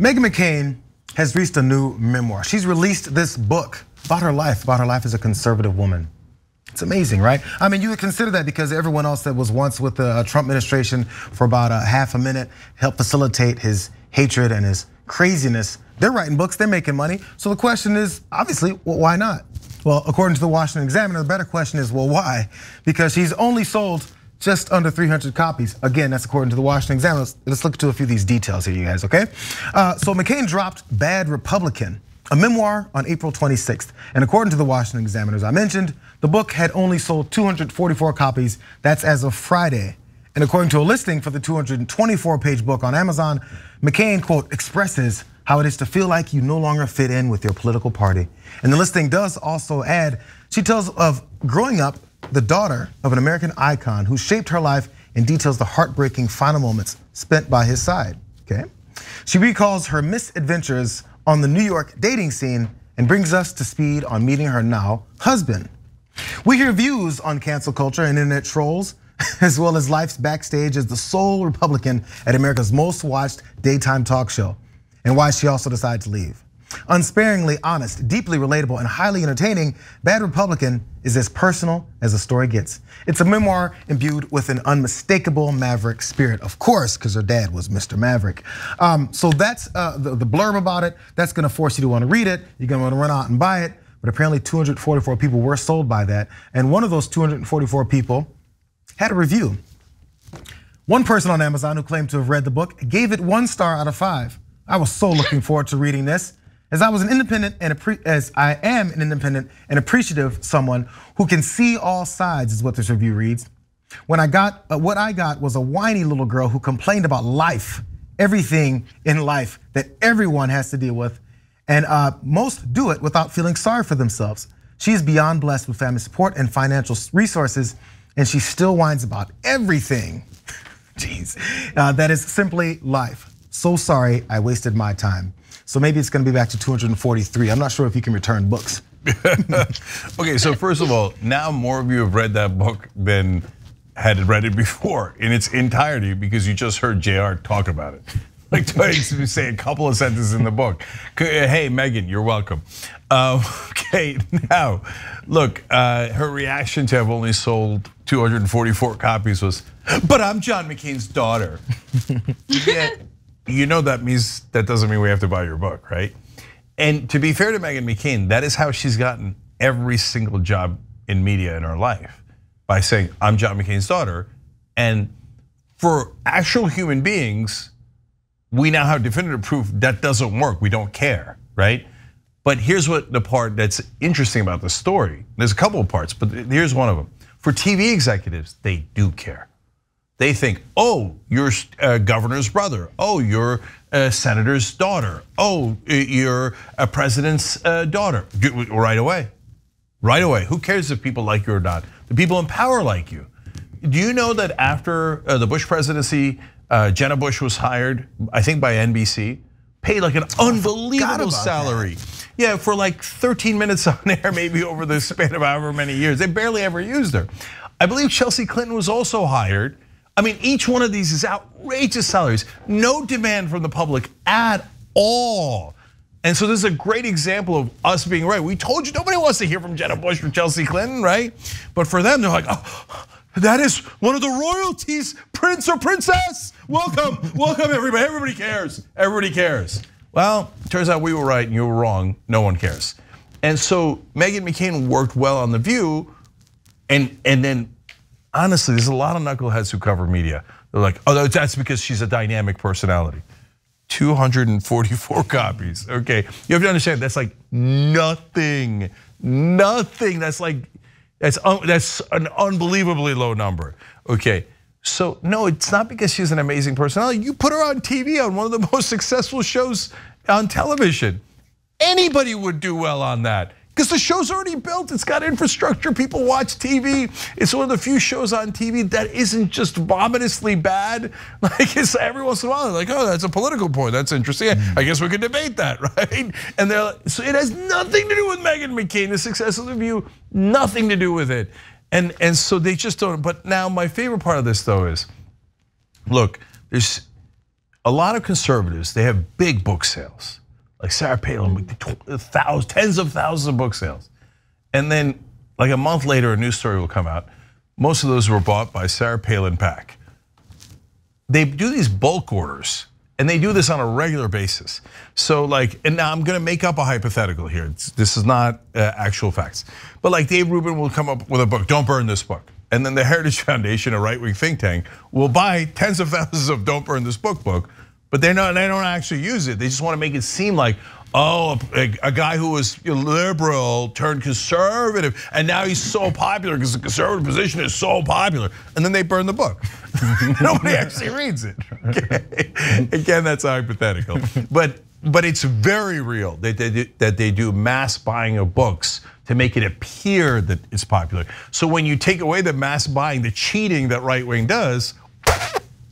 Meghan McCain has reached a new memoir. She's released this book about her life as a conservative woman. It's amazing, right? I mean, you would consider that because everyone else that was once with the Trump administration for about a half a minute helped facilitate his hatred and his craziness. They're writing books, they're making money. So the question is, obviously, well, why not? Well, according to the Washington Examiner, the better question is, well, why? Because she's only sold just under 300 copies. Again, that's according to the Washington Examiner. Let's look into a few of these details here, you guys, okay? So McCain dropped Bad Republican, a memoir, on April 26th. And according to the Washington Examiner, as I mentioned, the book had only sold 244 copies. That's as of Friday. And according to a listing for the 224-page book on Amazon, McCain, quote, expresses how it is to feel like you no longer fit in with your political party. And the listing does also add, she tells of growing up the daughter of an American icon who shaped her life and details the heartbreaking final moments spent by his side, okay? She recalls her misadventures on the New York dating scene and brings us to speed on meeting her now husband. We hear views on cancel culture and internet trolls, as well as life's backstage as the sole Republican at America's most watched daytime talk show, and why she also decided to leave. Unsparingly honest, deeply relatable, and highly entertaining, Bad Republican is as personal as the story gets. It's a memoir imbued with an unmistakable Maverick spirit, of course, because her dad was Mr. Maverick. So that's the blurb about it. That's gonna force you to wanna read it. You're gonna wanna run out and buy it. But apparently 244 people were sold by that. And one of those 244 people had a review. One person on Amazon who claimed to have read the book gave it 1 star out of 5. I was so looking forward to reading this. As I am an independent and appreciative someone who can see all sides, is what this review reads. What I got was a whiny little girl who complained about life, everything in life that everyone has to deal with, and most do it without feeling sorry for themselves. She is beyond blessed with family support and financial resources, and she still whines about everything. Jeez, that is simply life. So sorry, I wasted my time. So maybe it's gonna be back to 243. I'm not sure if you can return books. Okay, so first of all, now more of you have read that book than had read it before in its entirety, because you just heard JR talk about it. Like, say a couple of sentences in the book. Hey, Meghan, you're welcome. Okay, now, look, her reaction to have only sold 244 copies was, but I'm John McCain's daughter. Yeah. You know that doesn't mean we have to buy your book, right? And to be fair to Meghan McCain, that is how she's gotten every single job in media in her life, by saying, I'm John McCain's daughter. And for actual human beings, we now have definitive proof that doesn't work. We don't care, right? But here's what the part that's interesting about the story. There's a couple of parts, but here's one of them. For TV executives, they do care. They think, oh, you're governor's brother. Oh, you're a senator's daughter. Oh, you're a president's daughter. Right away, right away. Who cares if people like you or not? The people in power like you. Do you know that after the Bush presidency, Jenna Bush was hired, I think by NBC, paid like an unbelievable salary. That. Yeah, for like 13 minutes on air, maybe over the span of however many years. They barely ever used her. I believe Chelsea Clinton was also hired. I mean, each one of these is outrageous salaries, no demand from the public at all. And so this is a great example of us being right. We told you nobody wants to hear from Jenna Bush or Chelsea Clinton, right? But for them, they're like, oh, that is one of the royalties, prince or princess. Welcome, welcome everybody, everybody cares, everybody cares. Well, it turns out we were right and you were wrong, no one cares. And so Meghan McCain worked well on The View, and then, honestly, there's a lot of knuckleheads who cover media. They're like, oh, that's because she's a dynamic personality. 244 copies, okay. You have to understand, that's like nothing, nothing. That's like, that's an unbelievably low number, okay. So no, it's not because she's an amazing personality. You put her on TV on one of the most successful shows on television. Anybody would do well on that. Because the show's already built, it's got infrastructure, people watch TV. It's one of the few shows on TV that isn't just vomitously bad. Like, it's every once in a while, they're like, oh, that's a political point, that's interesting. I guess we could debate that, right? And they're like, so it has nothing to do with Meghan McCain, the success of The View, nothing to do with it. And so they just don't, but now my favorite part of this though is, look, there's a lot of conservatives, they have big book sales, like Sarah Palin with tens of thousands of book sales. And then like a month later, a news story will come out. Most of those were bought by Sarah Palin PAC. They do these bulk orders and they do this on a regular basis. So like, and now I'm gonna make up a hypothetical here. This is not actual facts. But like Dave Rubin will come up with a book, Don't Burn This Book. And then the Heritage Foundation, a right-wing think tank, will buy tens of thousands of Don't Burn This Book, but they don't actually use it. They just want to make it seem like, oh, a guy who was liberal turned conservative, and now he's so popular because the conservative position is so popular. And then they burn the book. Nobody actually reads it. Okay. Again, that's hypothetical, but it's very real that they do mass buying of books to make it appear that it's popular. So when you take away the mass buying, the cheating that right wing does,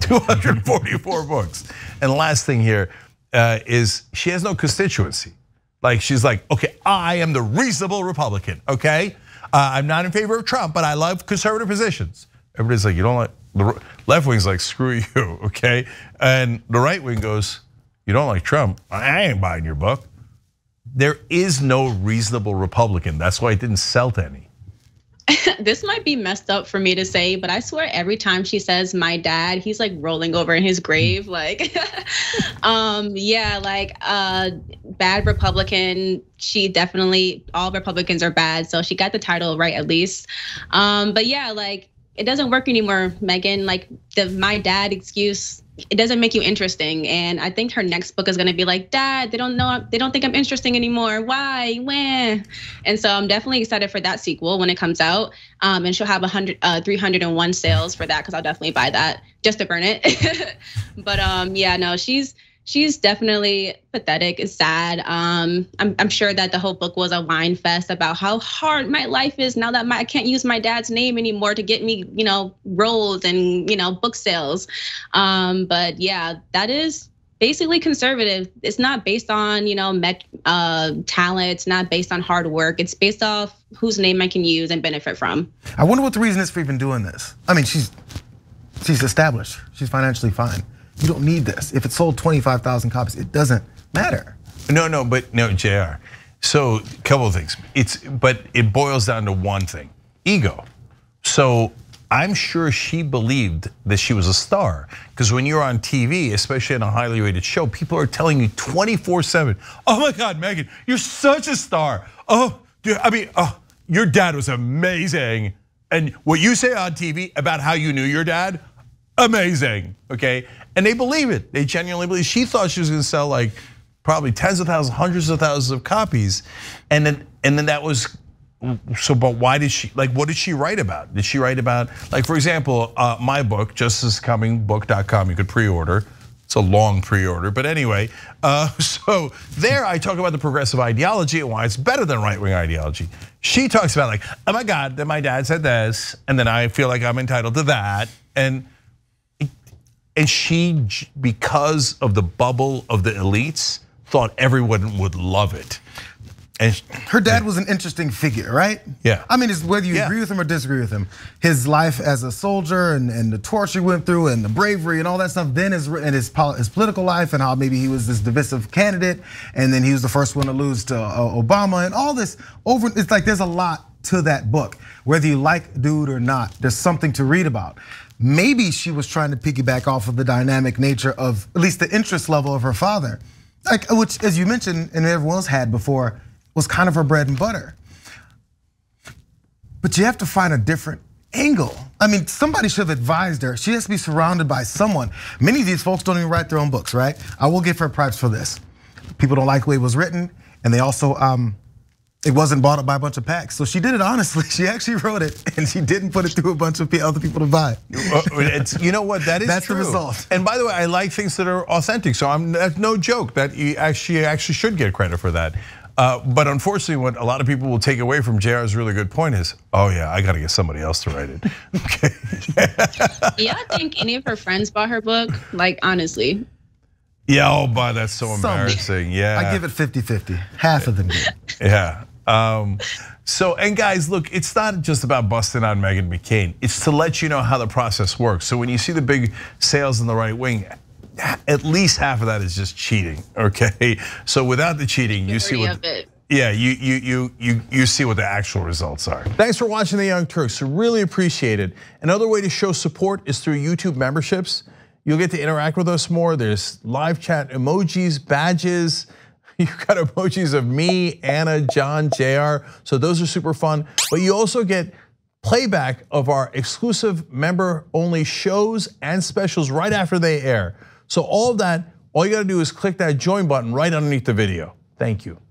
244 books. And last thing here is she has no constituency. Like she's like, okay, I am the reasonable Republican, okay? I'm not in favor of Trump, but I love conservative positions. Everybody's like, you don't like, the left wing's like, screw you, okay? And the right wing goes, you don't like Trump, I ain't buying your book. There is no reasonable Republican. That's why it didn't sell to any. This might be messed up for me to say, but I swear every time she says my dad, he's like rolling over in his grave. Like, yeah, like bad Republican. She definitely, all Republicans are bad. So she got the title right at least. But yeah, like it doesn't work anymore, Meghan. Like the my dad excuse, it doesn't make you interesting. And I think her next book is gonna be like, Dad, they don't think I'm interesting anymore. Why? When? And so I'm definitely excited for that sequel when it comes out. And she'll have 301 sales for that, because I'll definitely buy that just to burn it. But yeah, no, she's definitely pathetic. It's sad. I'm sure that the whole book was a wine fest about how hard my life is now that I can't use my dad's name anymore to get me, you know, roles and, you know, book sales. But yeah, that is basically conservative. It's not based on, you know, talent. It's not based on hard work. It's based off whose name I can use and benefit from. I wonder what the reason is for even doing this. I mean, she's established. She's financially fine. You don't need this. If it sold 25,000 copies, it doesn't matter. No, JR. So a couple of things. But it boils down to one thing, ego. So I'm sure she believed that she was a star, because when you're on TV, especially in a highly rated show, people are telling you 24/7, oh my God, Meghan, you're such a star. Oh, dude, I mean, oh, your dad was amazing. And what you say on TV about how you knew your dad, amazing, okay? And they believe it, they genuinely believe. She thought she was gonna sell like probably tens of thousands, hundreds of thousands of copies. And then that was, so but why did she, like what did she write about? Did she write about, like for example, my book, JusticeIsComingBook.com, you could pre-order. It's a long pre-order, but anyway. So there I talk about the progressive ideology and why it's better than right-wing ideology. She talks about like, oh my God, then my dad said this, and then I feel like I'm entitled to that. And she, because of the bubble of the elites, thought everyone would love it. And her dad was an interesting figure, right? Yeah. I mean, it's whether you agree with him or disagree with him. His life as a soldier and the torture he went through and the bravery and all that stuff. Then his political life and how maybe he was this divisive candidate. And then he was the first one to lose to Obama and all this. It's like there's a lot to that book. Whether you like dude or not, there's something to read about. Maybe she was trying to piggyback off of the dynamic nature of at least the interest level of her father, like which, as you mentioned, and everyone else had before, was kind of her bread and butter. But you have to find a different angle. I mean, somebody should have advised her. She has to be surrounded by someone. Many of these folks don't even write their own books, right? I will give her props for this. People don't like the way it was written, and they also, it wasn't bought up by a bunch of packs. So she did it honestly. She actually wrote it and she didn't put it through a bunch of other people to buy. You know what, that is That's true. The result. And by the way, I like things that are authentic. So that's no joke that she actually should get credit for that. But unfortunately, what a lot of people will take away from JR's really good point is, oh yeah, I gotta get somebody else to write it. Okay. Yeah, I think any of her friends bought her book, like honestly. Yeah, oh boy, that's so embarrassing, yeah. I give it 50-50, half of them did. Yeah. So, and guys, look, it's not just about busting on Meghan McCain. It's to let you know how the process works. So when you see the big sales in the right wing, at least half of that is just cheating, okay? So without the cheating, you see what you see what the actual results are. Thanks for watching The Young Turks. Really appreciate it. Another way to show support is through YouTube memberships. You'll get to interact with us more. There's live chat, emojis, badges. You've got emojis of me, Anna, John, JR. So those are super fun. But you also get playback of our exclusive member-only shows and specials right after they air. So all of that, all you gotta do is click that join button right underneath the video. Thank you.